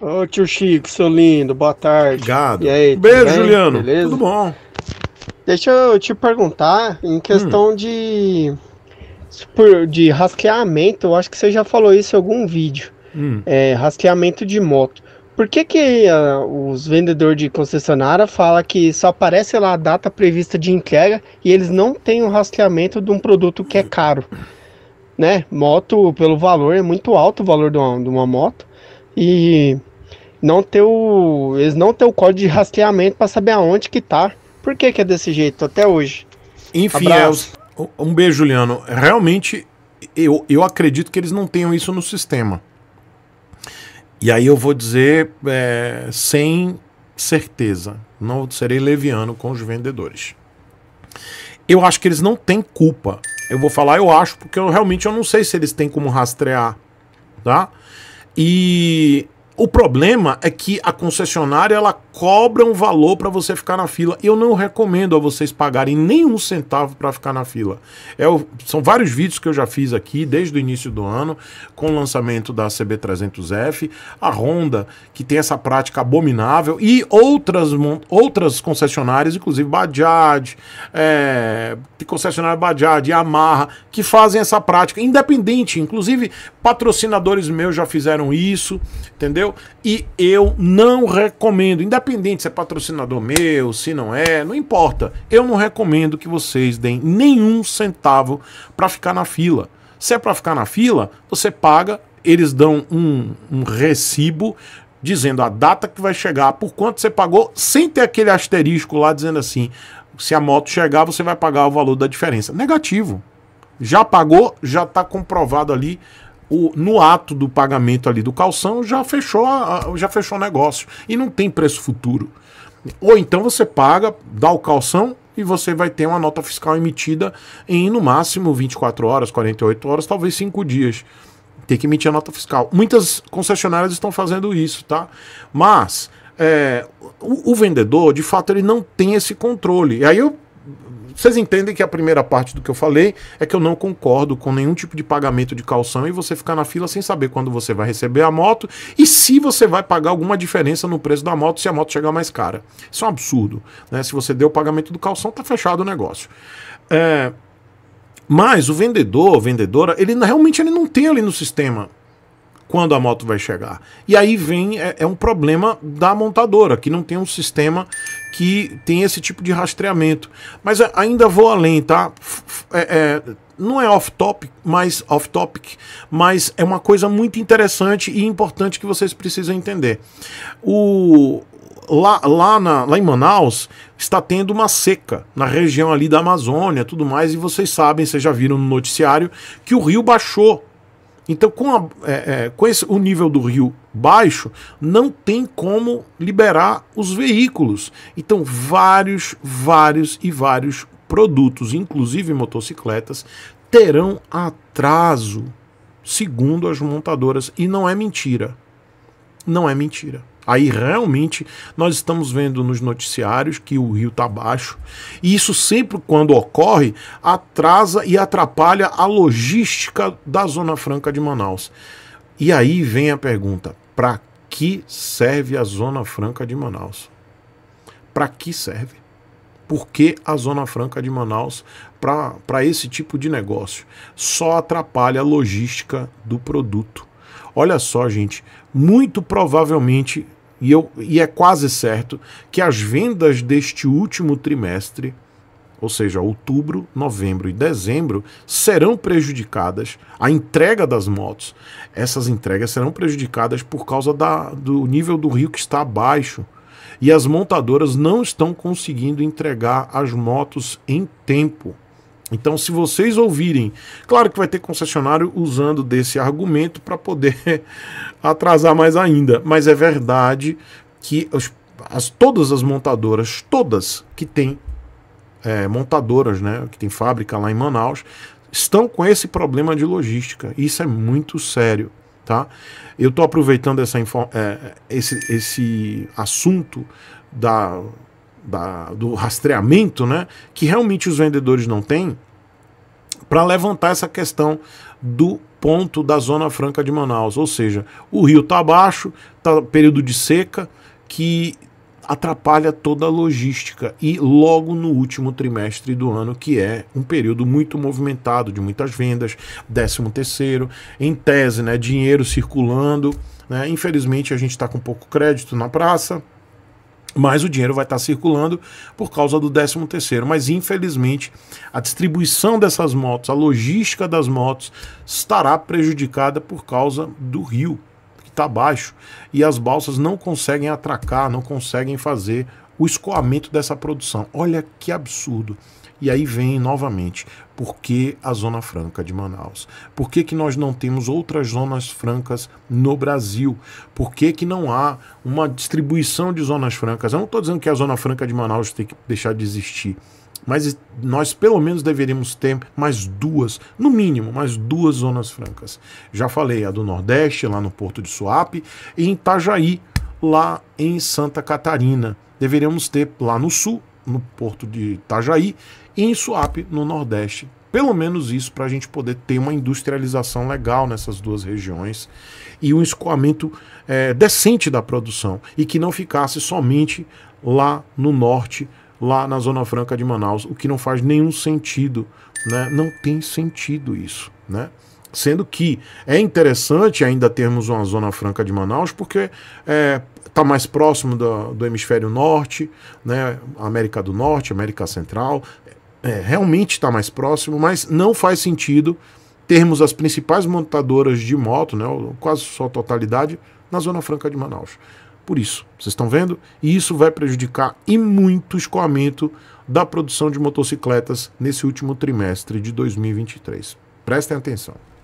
Ô tio Chico, seu lindo, boa tarde. Obrigado. E aí, beijo, Juliano. Beleza? Tudo bom. Deixa eu te perguntar, em questão de rastreamento, eu acho que você já falou isso em algum vídeo, rastreamento de moto. Por que que os vendedores de concessionária falam que só aparece lá a data prevista de entrega e eles não têm o rastreamento de um produto que é caro? Né? Moto, pelo valor, é muito alto o valor de uma moto. E não ter eles não têm o código de rastreamento para saber aonde que tá. Por que que é desse jeito até hoje? Enfim, um beijo, Juliano. Realmente, eu acredito que eles não tenham isso no sistema. E aí eu vou dizer sem certeza. Não serei leviano com os vendedores. Eu acho que eles não têm culpa. Eu vou falar eu acho, porque eu realmente não sei se eles têm como rastrear. Tá? E o problema é que a concessionária ela cobra um valor para você ficar na fila. Eu não recomendo a vocês pagarem nenhum centavo para ficar na fila. São vários vídeos que eu já fiz aqui desde o início do ano, com o lançamento da CB300F, a Honda, que tem essa prática abominável, e outras concessionárias, inclusive Bajaj, concessionária Bajaj, Yamaha, que fazem essa prática independente. Inclusive, patrocinadores meus já fizeram isso, entendeu? E eu não recomendo, independente se é patrocinador meu, se não é, não importa. Eu não recomendo que vocês deem nenhum centavo para ficar na fila. Se é para ficar na fila, você paga, eles dão um recibo dizendo a data que vai chegar, por quanto você pagou, sem ter aquele asterisco lá dizendo assim, se a moto chegar, você vai pagar o valor da diferença. Negativo. Já pagou, já está comprovado ali. No ato do pagamento ali do calção já fechou o negócio e não tem preço futuro. Ou então você paga, dá o calção e você vai ter uma nota fiscal emitida em no máximo 24 horas, 48 horas, talvez 5 dias. Tem que emitir a nota fiscal. Muitas concessionárias estão fazendo isso, tá? Mas o vendedor, de fato, ele não tem esse controle. E aí vocês entendem que a primeira parte do que eu falei é que eu não concordo com nenhum tipo de pagamento de calção e você ficar na fila sem saber quando você vai receber a moto e se você vai pagar alguma diferença no preço da moto se a moto chegar mais cara. Isso é um absurdo, né? Se você deu o pagamento do calção, tá fechado o negócio. Mas o vendedor, vendedora, ele realmente não tem ali no sistema quando a moto vai chegar. E aí vem um problema da montadora, que não tem um sistema que tem esse tipo de rastreamento. Mas ainda vou além, tá? Não é off-topic, mas é uma coisa muito interessante e importante que vocês precisam entender. Lá em Manaus está tendo uma seca na região ali da Amazônia, tudo mais, e vocês sabem, vocês já viram no noticiário, que o rio baixou. Então, com o nível do rio baixo, não tem como liberar os veículos. Então, vários produtos, inclusive motocicletas, terão atraso, segundo as montadoras. E não é mentira. Não é mentira. Aí, realmente, nós estamos vendo nos noticiários que o rio está baixo. E isso sempre, quando ocorre, atrasa e atrapalha a logística da Zona Franca de Manaus. E aí vem a pergunta, para que serve a Zona Franca de Manaus? Para que serve? Por que a Zona Franca de Manaus, para esse tipo de negócio, só atrapalha a logística do produto? Olha só, gente, muito provavelmente... E é quase certo que as vendas deste último trimestre, ou seja, outubro, novembro e dezembro, serão prejudicadas, a entrega das motos, essas entregas serão prejudicadas por causa do nível do rio que está abaixo. E as montadoras não estão conseguindo entregar as motos em tempo. Então, se vocês ouvirem, claro que vai ter concessionário usando desse argumento para poder atrasar mais ainda, mas é verdade que todas as montadoras, todas que têm montadoras, né, que tem fábrica lá em Manaus, estão com esse problema de logística. Isso é muito sério, tá? Eu estou aproveitando esse assunto do rastreamento, né, que realmente os vendedores não têm, para levantar essa questão do ponto da Zona Franca de Manaus, ou seja, o rio está baixo, está período de seca, que atrapalha toda a logística, e logo no último trimestre do ano, que é um período muito movimentado, de muitas vendas, 13º, em tese, né, dinheiro circulando, né, infelizmente a gente está com pouco crédito na praça, mas o dinheiro vai estar circulando por causa do 13º, mas infelizmente a distribuição dessas motos, a logística das motos estará prejudicada por causa do rio que está baixo, e as balsas não conseguem atracar, não conseguem fazer o escoamento dessa produção. Olha que absurdo! E aí vem novamente, por que a Zona Franca de Manaus? Por que nós não temos outras zonas francas no Brasil? Por que não há uma distribuição de zonas francas? Eu não estou dizendo que a Zona Franca de Manaus tem que deixar de existir, mas nós pelo menos deveríamos ter mais duas, no mínimo, mais duas zonas francas. Já falei, a do Nordeste, lá no Porto de Suape, e em Itajaí, lá em Santa Catarina. Deveríamos ter lá no Sul, no Porto de Itajaí, e em Suape, no Nordeste. Pelo menos isso, para a gente poder ter uma industrialização legal nessas duas regiões e um escoamento decente da produção, e que não ficasse somente lá no Norte, lá na Zona Franca de Manaus, o que não faz nenhum sentido, né? Não tem sentido isso, né? Sendo que é interessante ainda termos uma Zona Franca de Manaus, porque está mais próximo do hemisfério norte, né, América do Norte, América Central, realmente está mais próximo, mas não faz sentido termos as principais montadoras de moto, né, quase só totalidade, na Zona Franca de Manaus. Por isso, vocês estão vendo? E isso vai prejudicar e muito o escoamento da produção de motocicletas nesse último trimestre de 2023. Prestem atenção.